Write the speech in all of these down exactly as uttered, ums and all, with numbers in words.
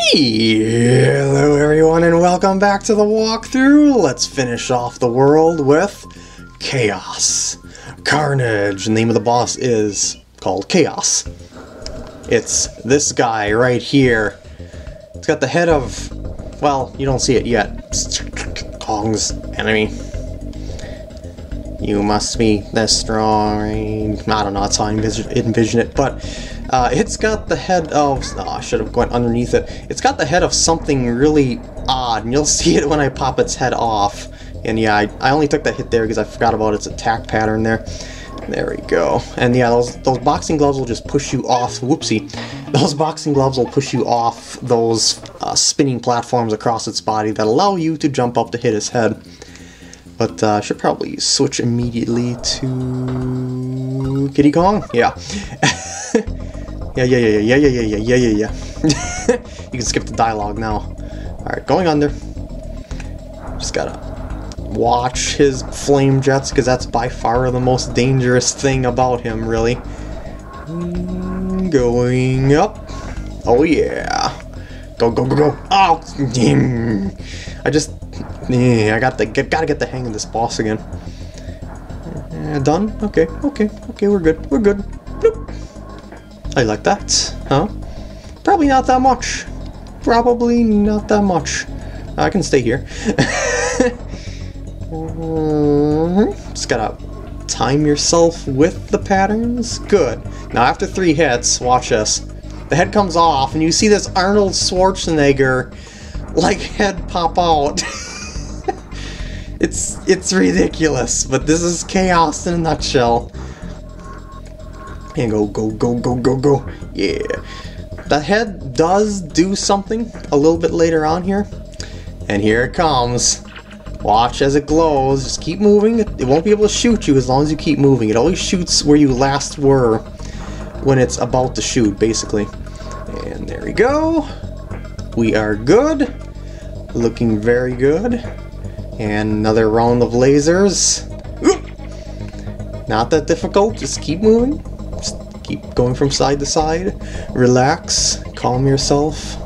Hello everyone and welcome back to the walkthrough. Let's finish off the world with Chaos. Carnage. The name of the boss is called Chaos. It's this guy right here. It's got the head of, well, you don't see it yet. It's Kong's enemy. You must be this strong. I don't know, that's how I envis envision it, but uh, it's got the head of... Oh, I should have gone underneath it. It's got the head of something really odd, and you'll see it when I pop its head off. And yeah, I, I only took that hit there because I forgot about its attack pattern there. There we go. And yeah, those, those boxing gloves will just push you off. Whoopsie. Those boxing gloves will push you off those uh, spinning platforms across its body that allow you to jump up to hit its head. But I uh, should probably switch immediately to Kitty Kong. Yeah. yeah, yeah, yeah, yeah, yeah, yeah, yeah, yeah, yeah, yeah. You can skip the dialogue now. Alright, going under. Just gotta watch his flame jets, because that's by far the most dangerous thing about him, really. Going up. Oh, yeah. Go, go, go, go. Oh, damn. I just... Yeah, I got the get, gotta get the hang of this boss again. Uh, done? Okay, okay, okay, we're good, we're good. Bloop. I like that, huh? Probably not that much. Probably not that much. I can stay here. Just gotta time yourself with the patterns. Good. Now after three hits, watch this. The head comes off, and you see this Arnold Schwarzenegger like head pop out. It's it's ridiculous, but this is Chaos in a nutshell. And go, go, go, go, go, go. Yeah. The head does do something a little bit later on here. And here it comes. Watch as it glows. Just keep moving. It won't be able to shoot you as long as you keep moving. It always shoots where you last were when it's about to shoot, basically. And there we go. We are good. Looking very good. And another round of lasers. Oop! Not that difficult, just keep moving. Just keep going from side to side. Relax, calm yourself.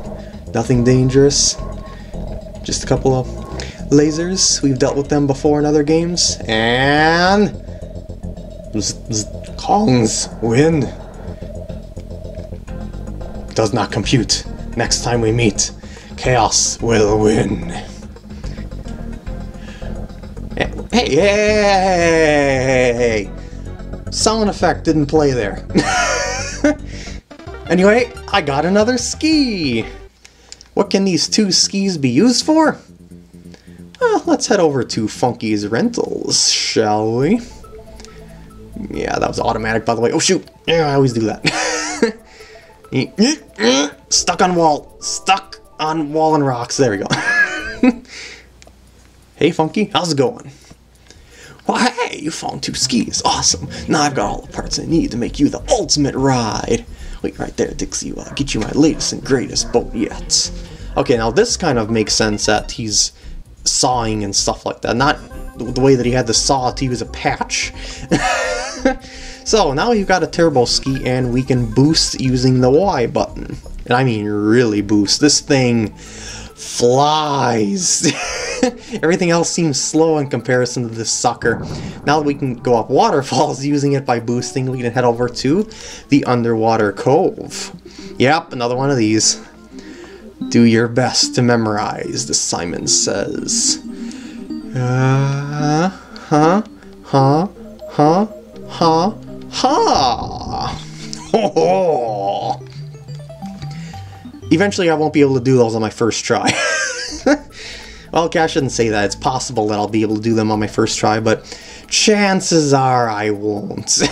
Nothing dangerous. Just a couple of lasers. We've dealt with them before in other games. And... Kong's win. Does not compute. Next time we meet, Chaos will win. Hey, hey, hey, sound effect didn't play there. Anyway, I got another ski. What can these two skis be used for? Well, let's head over to Funky's Rentals, shall we? Yeah, that was automatic, by the way. Oh, shoot. Yeah, I always do that. Stuck on wall. Stuck on wall and rocks. There we go. Hey, Funky. How's it going? Why, hey, you found two skis. Awesome. Now I've got all the parts I need to make you the ultimate ride. Wait right there, Dixie, while I get you my latest and greatest boat yet. Okay, now this kind of makes sense that he's sawing and stuff like that. Not the way that he had the saw to use a patch. So now you've got a turbo ski and we can boost using the Y button. And I mean really boost. This thing flies. Everything else seems slow in comparison to this sucker. Now that we can go up waterfalls using it by boosting, we can head over to the underwater cove. Yep, another one of these. Do your best to memorize, the Simon says. Uh, huh, huh, huh, huh, huh. Oh. Eventually I won't be able to do those on my first try. Well, okay, I shouldn't say that. It's possible that I'll be able to do them on my first try, but chances are I won't.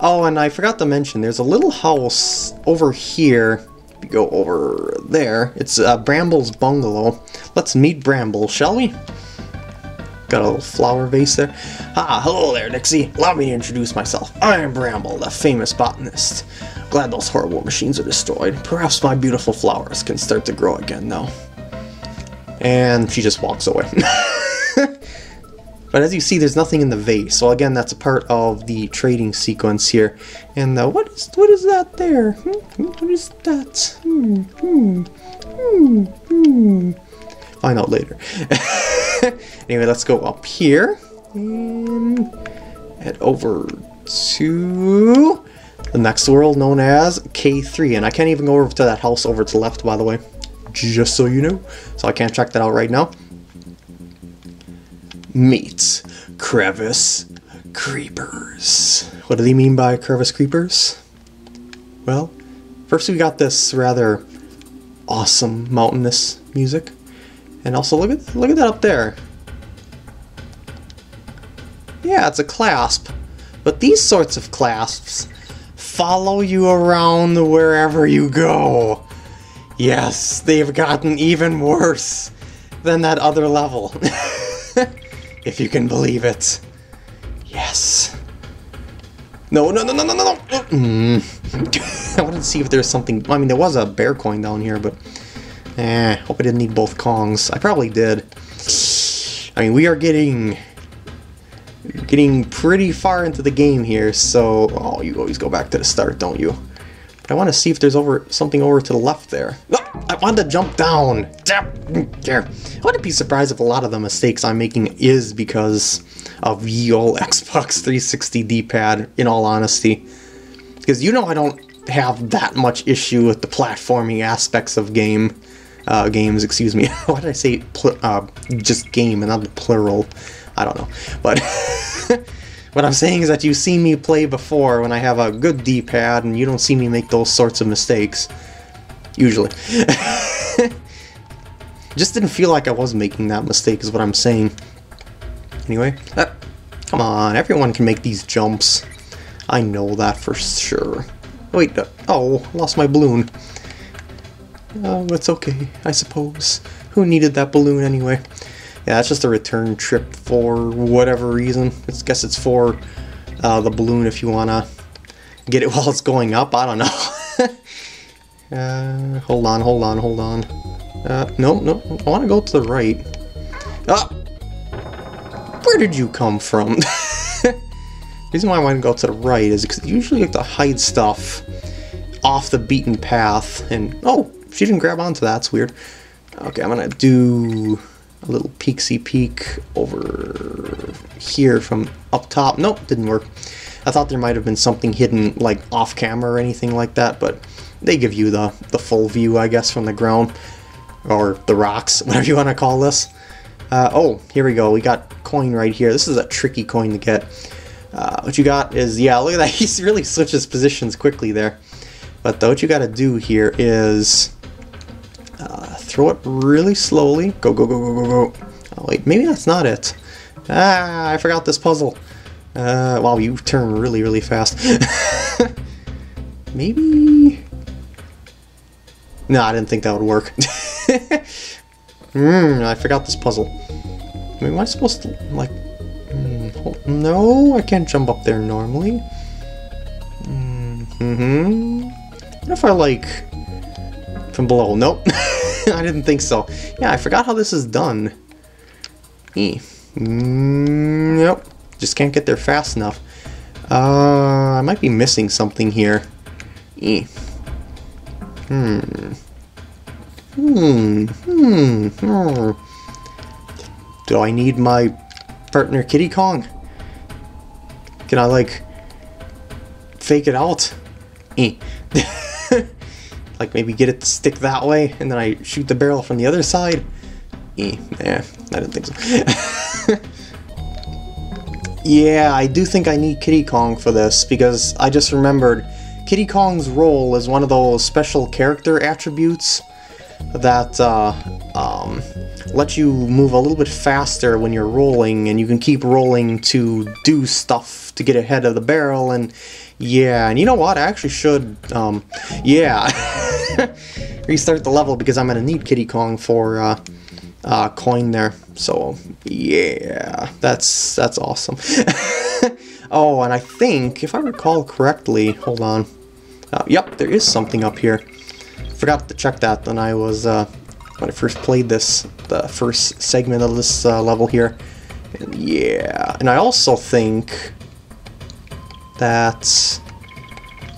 Oh, and I forgot to mention, there's a little house over here. If you go over there, it's uh, Bramble's Bungalow. Let's meet Bramble, shall we? Got a little flower vase there. Ah, hello there, Dixie. Allow me to introduce myself. I am Bramble, the famous botanist. Glad those horrible machines are destroyed. Perhaps my beautiful flowers can start to grow again, though. And she just walks away. But as you see, there's nothing in the vase. So again, that's a part of the trading sequence here. And uh, what is what is that there? Hmm? What is that? Hmm. Hmm. Hmm, hmm. Find out later. Anyway, let's go up here and head over to the next world known as K three. And I can't even go over to that house over to the left, by the way, just so you know. So I can't check that out right now. Meet Crevice Creepers. What do they mean by Crevice Creepers? Well, first we got this rather awesome mountainous music. And also look at look at that up there. Yeah, it's a clasp. But these sorts of clasps follow you around wherever you go. Yes, they've gotten even worse than that other level. If you can believe it. Yes. No, no, no, no, no, no, no. Mm. I wanted to see if there's something. I mean, there was a bear coin down here, but eh, hope I didn't need both Kongs. I probably did. I mean, we are getting getting pretty far into the game here, so oh, you always go back to the start, don't you? But I want to see if there's over something over to the left there. Oh, I wanted to jump down. I wouldn't be surprised if a lot of the mistakes I'm making is because of ye old Xbox three sixty D-pad, in all honesty. Because you know I don't have that much issue with the platforming aspects of game. Uh, games, excuse me. Why did I say pl uh, just game and not the plural? I don't know. But what I'm saying is that you've seen me play before when I have a good D-pad and you don't see me make those sorts of mistakes. Usually. Just didn't feel like I was making that mistake is what I'm saying. Anyway, uh, come on, everyone can make these jumps. I know that for sure. Wait, uh, oh, lost my balloon. Oh, it's okay, I suppose. Who needed that balloon anyway? Yeah, that's just a return trip for whatever reason. I guess it's for uh, the balloon if you want to get it while it's going up. I don't know. uh, hold on, hold on, hold on. Uh, no, no, I want to go to the right. Ah! Where did you come from? The reason why I want to go to the right is because usually you have to hide stuff off the beaten path. And oh, she didn't grab onto that. That's weird. Okay, I'm going to do a little peeksy peek over here from up top. Nope, didn't work. I thought there might have been something hidden like off camera or anything like that, but they give you the, the full view, I guess, from the ground or the rocks, whatever you want to call this. Uh, oh, here we go. We got coin right here. This is a tricky coin to get. Uh, what you got is, yeah, look at that. He really switches positions quickly there. But though, what you got to do here is uh, throw it really slowly. Go, go, go, go, go, go. Oh, wait, maybe that's not it. Ah, I forgot this puzzle. Uh, wow, you turn really, really fast. Maybe. No, I didn't think that would work. Mmm, I forgot this puzzle. I mean, am I supposed to, like, mm, hold, no, I can't jump up there normally. Mm-hmm. What if I, like, from below? Nope. I didn't think so. Yeah, I forgot how this is done. E. Mm, nope. Just can't get there fast enough. Uh, I might be missing something here. E. Hmm. Hmm, hmm, hmm. Do I need my partner Kitty Kong? Can I, like, fake it out? Eh. Like, maybe get it to stick that way, and then I shoot the barrel from the other side? Eh, nah, I didn't think so. Yeah, I do think I need Kitty Kong for this, because I just remembered Kitty Kong's role is one of those special character attributes that uh, um, lets you move a little bit faster when you're rolling, and you can keep rolling to do stuff to get ahead of the barrel, and yeah, and you know what, I actually should, um, yeah, restart the level because I'm going to need Kitty Kong for uh, uh, coin there, so yeah, that's, that's awesome. Oh, and I think, if I recall correctly, hold on, uh, yep, there is something up here. Forgot to check that when I was uh, when I first played this, the first segment of this uh, level here. And yeah, and I also think that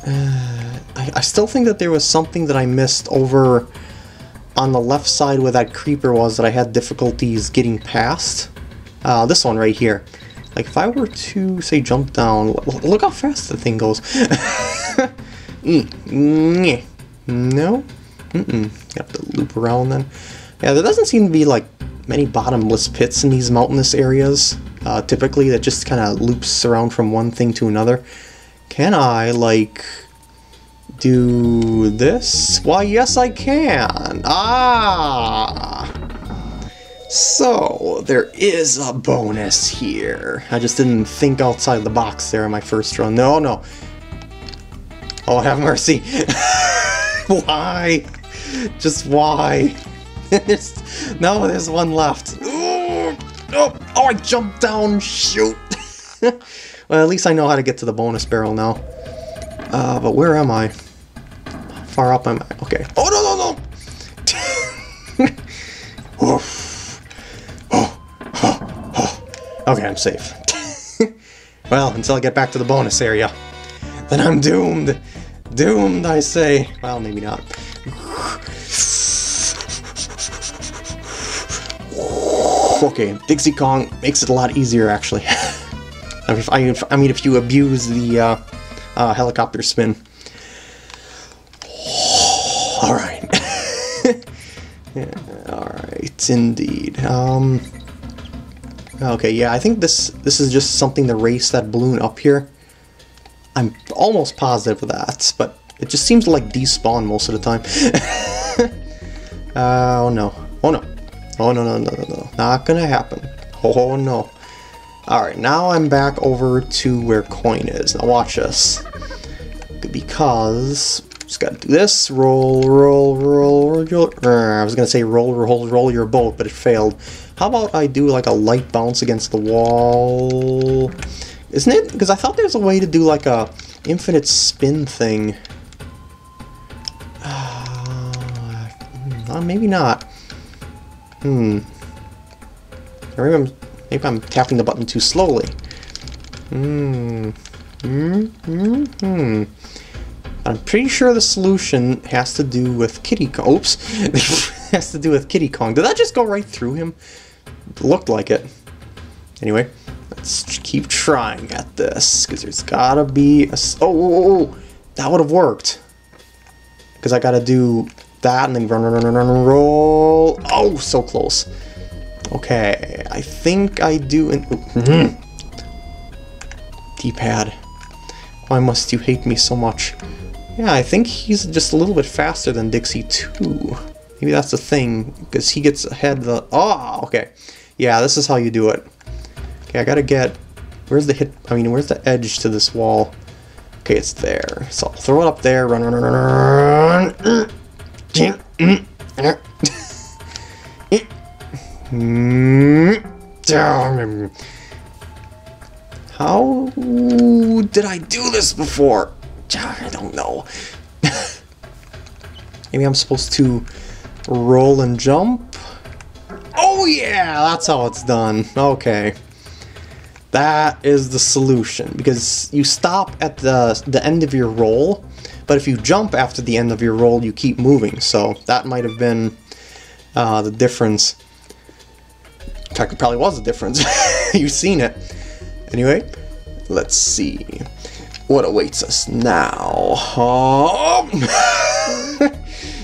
uh, I, I still think that there was something that I missed over on the left side where that creeper was that I had difficulties getting past. Uh, this one right here. Like, if I were to, say, jump down, look how fast the thing goes. mm-mm. No? Mm-mm. Got to loop around then. Yeah, there doesn't seem to be, like, many bottomless pits in these mountainous areas. Uh, typically, that just kind of loops around from one thing to another. Can I, like, do this? Why, yes, I can! Ah! So, there is a bonus here. I just didn't think outside the box there in my first run. No, no. Oh, have mercy. Why? Just why? there's, no, there's one left. Oh, oh, oh I jumped down. Shoot. Well, at least I know how to get to the bonus barrel now. Uh, but where am I? How far up am I? Okay. Oh, no, no, no. Oof. Okay, I'm safe. Well, until I get back to the bonus area. Then I'm doomed. Doomed, I say. Well, maybe not. Okay, Dixie Kong makes it a lot easier, actually. if I, if, I mean, if you abuse the uh, uh, helicopter spin. Alright. Yeah, alright, indeed. Um... Okay, yeah, I think this this is just something to raise that balloon up here. I'm almost positive of that, but it just seems to, like, despawn most of the time. uh, oh no. Oh no. Oh no, no, no, no, no. Not gonna happen. Oh no. Alright, now I'm back over to where Coin is. Now watch this. Because... just gotta do this. Roll, roll, roll, roll. I was gonna say roll, roll, roll your boat, but it failed. How about I do like a light bounce against the wall? Isn't it? Because I thought there's a way to do like a infinite spin thing. Uh, maybe not. Hmm. Maybe I'm, maybe I'm tapping the button too slowly. Hmm. Hmm. Hmm. Hmm. I'm pretty sure the solution has to do with Kitty Kong. Oops. has to do with Kitty Kong. Did that just go right through him? It looked like it. Anyway, let's keep trying at this, because there's gotta be a... Oh, oh, oh, that would have worked. Because I gotta do that and then run, run, run, run, run, roll. Oh, so close. Okay, I think I do... An... Mm-hmm. D-pad. Why must you hate me so much? Yeah, I think he's just a little bit faster than Dixie too. Maybe that's the thing, because he gets ahead of the... Oh, okay. Yeah, this is how you do it. Okay, I gotta get... Where's the hit... I mean, where's the edge to this wall? Okay, it's there. So I'll throw it up there. Run, run, run, run, run. How did I do this before? I don't know. Maybe I'm supposed to roll and jump? Oh yeah! That's how it's done. Okay. That is the solution. Because you stop at the, the end of your roll, but if you jump after the end of your roll, you keep moving. So that might have been uh, the difference. In fact, it probably was the difference. You've seen it. Anyway, let's see. What awaits us now? Oh.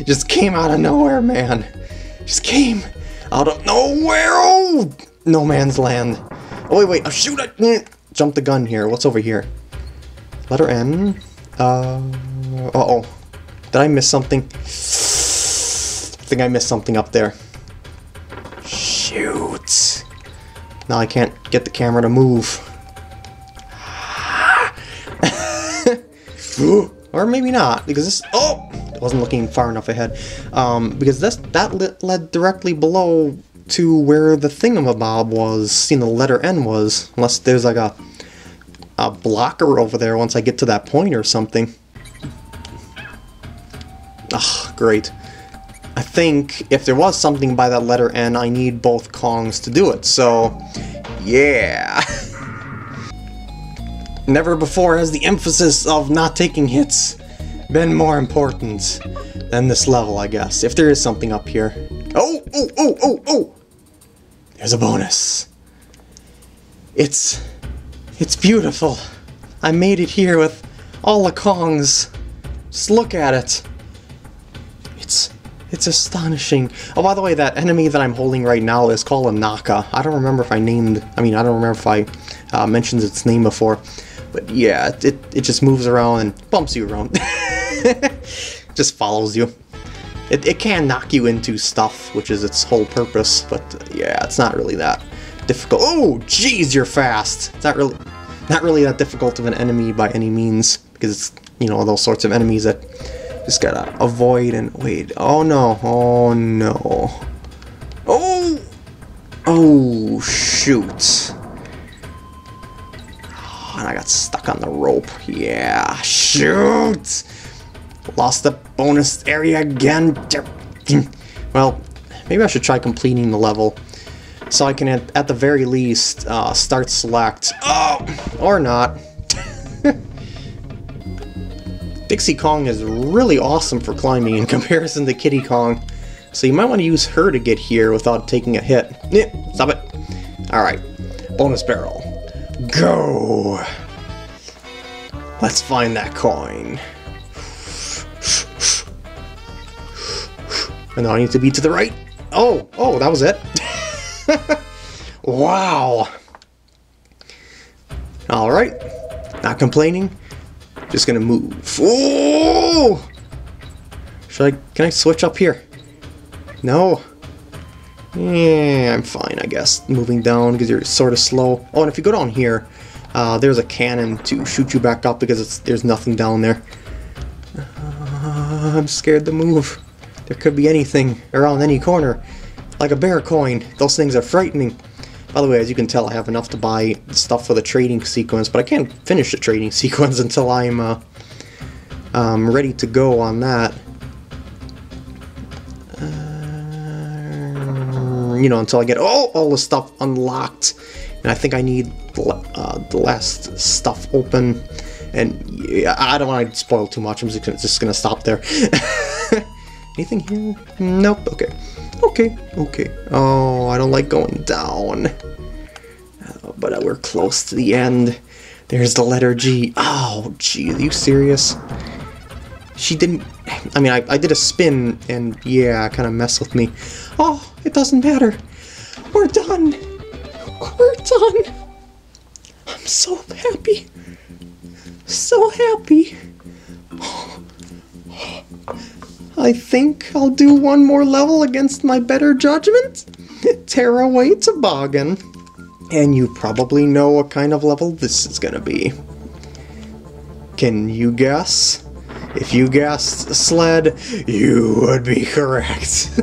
Just came out of nowhere, man. Just came out of nowhere. Oh, no man's land. Oh, wait, wait. Oh, shoot. I jumped the gun here. What's over here? Letter N. Uh, uh-oh. Did I miss something? I think I missed something up there. Shoot. Now I can't get the camera to move. Or maybe not, because this... Oh! It wasn't looking far enough ahead. Um, because this, that lit, led directly below to where the thingamabob was, you know, the letter N was. Unless there's like a, a blocker over there once I get to that point or something. Ah, great. I think if there was something by that letter N, I need both Kongs to do it, so... Yeah! Never before has the emphasis of not taking hits been more important than this level, I guess. If there is something up here. Oh, oh, oh, oh, oh! There's a bonus. It's... it's beautiful. I made it here with all the Kongs. Just look at it. It's... it's astonishing. Oh, by the way, that enemy that I'm holding right now is called a Naka. I don't remember if I named... I mean, I don't remember if I uh, mentioned its name before. But yeah, it, it just moves around and bumps you around. Just follows you. It, it can knock you into stuff, which is its whole purpose, but uh, yeah, it's not really that difficult. Oh, jeez, you're fast! It's not really, not really that difficult of an enemy by any means, because it's, you know, those sorts of enemies that just gotta avoid and wait. Oh no, oh no. Oh! Oh, shoot. And I got stuck on the rope. Yeah, shoot! Lost the bonus area again. Well, maybe I should try completing the level so I can, at, at the very least, uh, start select. Oh! Or not. Dixie Kong is really awesome for climbing in comparison to Kitty Kong, so you might want to use her to get here without taking a hit. Stop it. Alright, bonus barrel. Go! Let's find that coin. And now I need to be to the right. Oh, oh, that was it. Wow. Alright. Not complaining. Just gonna move. Ooh! Should I, can I switch up here? No. Yeah, I'm fine, I guess, moving down because you're sort of slow. Oh, and if you go down here, uh, there's a cannon to shoot you back up because it's, there's nothing down there. Uh, I'm scared to move. There could be anything around any corner. Like a bear coin. Those things are frightening. By the way, as you can tell, I have enough to buy stuff for the trading sequence, but I can't finish the trading sequence until I'm uh, um, ready to go on that. You know, until I get all, all the stuff unlocked. And I think I need uh, the last stuff open. And yeah, I don't want to spoil too much. I'm just gonna, just gonna stop there. Anything here? Nope. Okay. Okay. Okay. Oh, I don't like going down. Uh, but uh, we're close to the end. There's the letter G. Oh, gee, are you serious? She didn't... I mean, I, I did a spin, and yeah, kind of messed with me. Oh, it doesn't matter. We're done. We're done. I'm so happy. So happy. Oh. I think I'll do one more level against my better judgment. Tearaway Toboggan. And you probably know what kind of level this is going to be. Can you guess? If you guessed sled, you would be correct.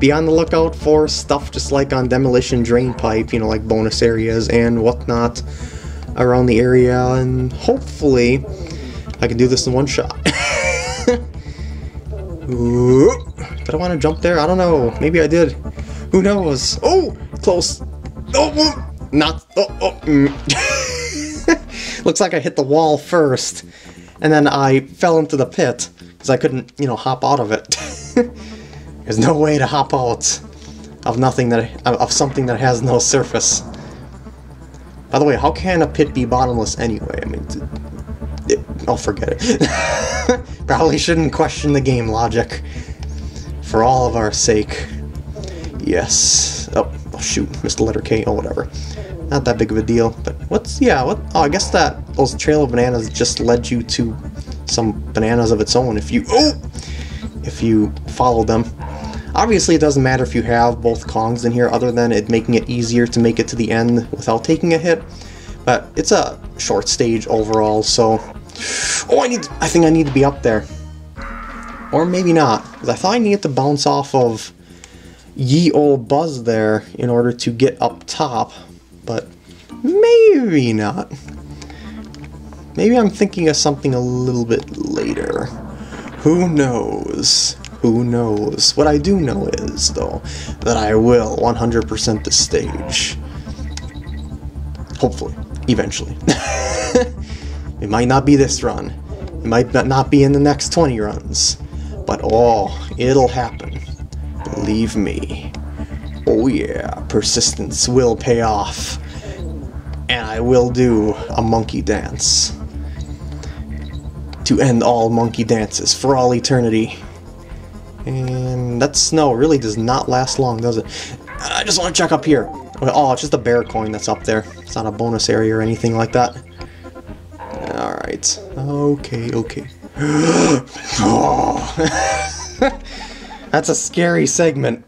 Be on the lookout for stuff just like on Demolition Drain Pipe, you know, like bonus areas and whatnot around the area, and hopefully I can do this in one shot. Did I want to jump there? I don't know. Maybe I did. Who knows? Oh! Close. Oh! Not. Oh! Oh. Mm. Looks like I hit the wall first. And then I fell into the pit, because I couldn't, you know, hop out of it. There's no way to hop out of nothing that of something that has no surface. By the way, how can a pit be bottomless anyway? I mean, it, oh, forget it. Probably shouldn't question the game logic, for all of our sake. Yes. Oh, oh shoot, missed the letter K. Oh, whatever. Not that big of a deal, but what's, yeah, what, oh, I guess that, those trail of bananas just led you to some bananas of its own if you, oh, if you follow them. Obviously it doesn't matter if you have both Kongs in here, other than it making it easier to make it to the end without taking a hit, but it's a short stage overall, so, oh, I need, to, I think I need to be up there, or maybe not, because I thought I needed to bounce off of ye old Buzz there in order to get up top. But maybe not. Maybe I'm thinking of something a little bit later. Who knows? Who knows? What I do know is, though, that I will one hundred percent this stage. Hopefully. Eventually. It might not be this run. It might not be in the next twenty runs, but oh, it'll happen. Believe me. Oh yeah, persistence will pay off, and I will do a monkey dance to end all monkey dances for all eternity. And that snow really does not last long, does it? I just want to check up here. Oh, it's just a bear coin that's up there. It's not a bonus area or anything like that. Alright. Okay, okay. Oh. That's a scary segment.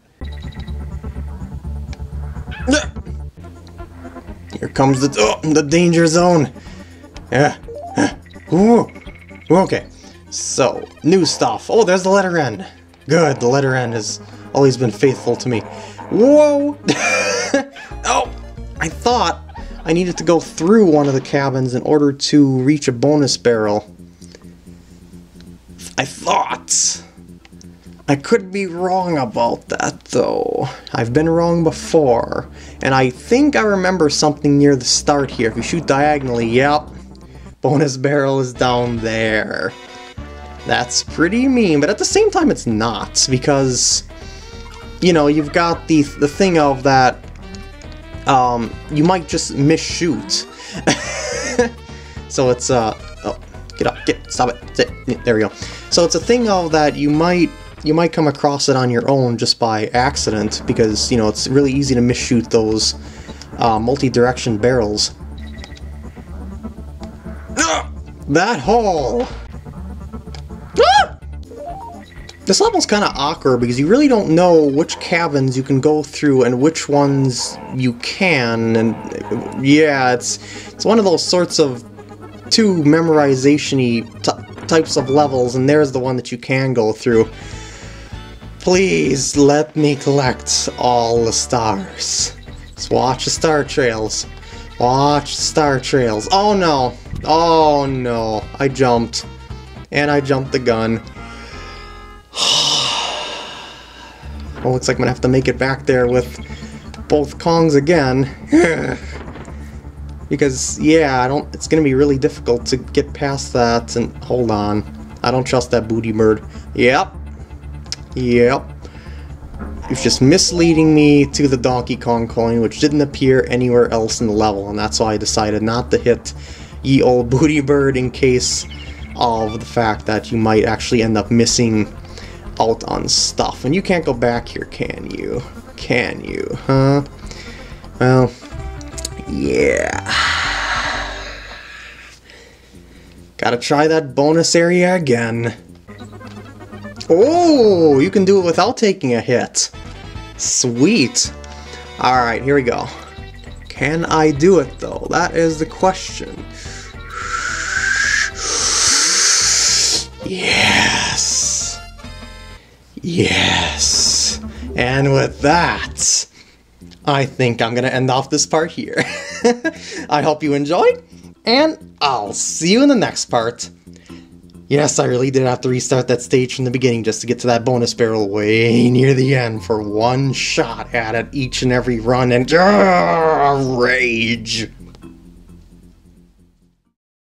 Here comes the, oh, the danger zone. Yeah. Ooh. Okay. So, new stuff. Oh, there's the letter N. Good, the letter N has always been faithful to me. Whoa! Oh! I thought I needed to go through one of the cabins in order to reach a bonus barrel. I thought. I could be wrong about that, though. I've been wrong before. And I think I remember something near the start here. If you shoot diagonally, yep. Bonus barrel is down there. That's pretty mean, but at the same time it's not, because, you know, you've got the the thing of that, um, you might just misshoot. So it's, uh, oh, get up, get, stop it, sit, there we go. So it's a thing of that you might, you might come across it on your own just by accident, because, you know, it's really easy to misshoot those uh, multi-direction barrels. Ah, that hole! This level's kind of awkward because you really don't know which cabins you can go through and which ones you can, and yeah, it's it's one of those sorts of two memorization-y t types of levels, and there's the one that you can go through. Please let me collect all the stars. Just watch the star trails. Watch the star trails. Oh no. Oh no. I jumped. And I jumped the gun. Well, looks like I'm gonna have to make it back there with both Kongs again. Because, yeah, I don't. It's gonna be really difficult to get past that. And hold on, I don't trust that booty bird. Yep, yep. It's just misleading me to the Donkey Kong coin, which didn't appear anywhere else in the level, and that's why I decided not to hit ye old booty bird in case of the fact that you might actually end up missing out on stuff. And you can't go back here, can you? Can you, huh? Well, yeah. Gotta try that bonus area again. Oh, you can do it without taking a hit. Sweet. Alright, here we go. Can I do it, though? That is the question. Yes. Yes, and with that, I think I'm gonna end off this part here. I hope you enjoyed, and I'll see you in the next part. Yes, I really did have to restart that stage from the beginning just to get to that bonus barrel way near the end for one shot at it each and every run, and uh, rage.